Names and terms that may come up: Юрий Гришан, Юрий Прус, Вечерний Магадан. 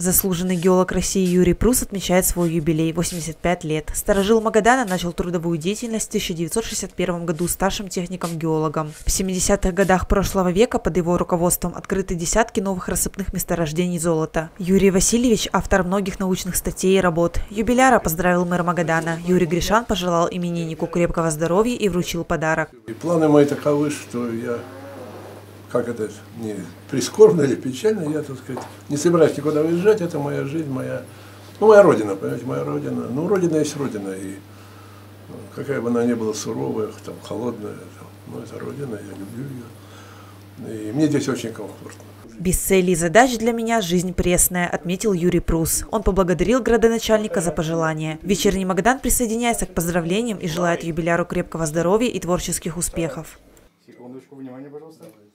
Заслуженный геолог России Юрий Прус отмечает свой юбилей – 85 лет. Старожил Магадана начал трудовую деятельность в 1961 году старшим техником-геологом. В 70-х годах прошлого века под его руководством открыты десятки новых рассыпных месторождений золота. Юрий Васильевич – автор многих научных статей и работ. Юбиляра поздравил мэр Магадана. Юрий Гришан пожелал имениннику крепкого здоровья и вручил подарок. И планы мои таковы, что я... Как это не прискорбно или печально, я, так сказать, не собираюсь никуда уезжать, это моя жизнь, моя родина, понимаете, моя родина. Ну, родина есть родина, и какая бы она ни была суровая, там, холодная, но это родина, я люблю ее, и мне здесь очень комфортно. «Без целей и задач для меня жизнь пресная», – отметил Юрий Прус. Он поблагодарил градоначальника за пожелания. «Вечерний Магадан» присоединяется к поздравлениям и желает юбиляру крепкого здоровья и творческих успехов. Секундочку, внимание, пожалуйста.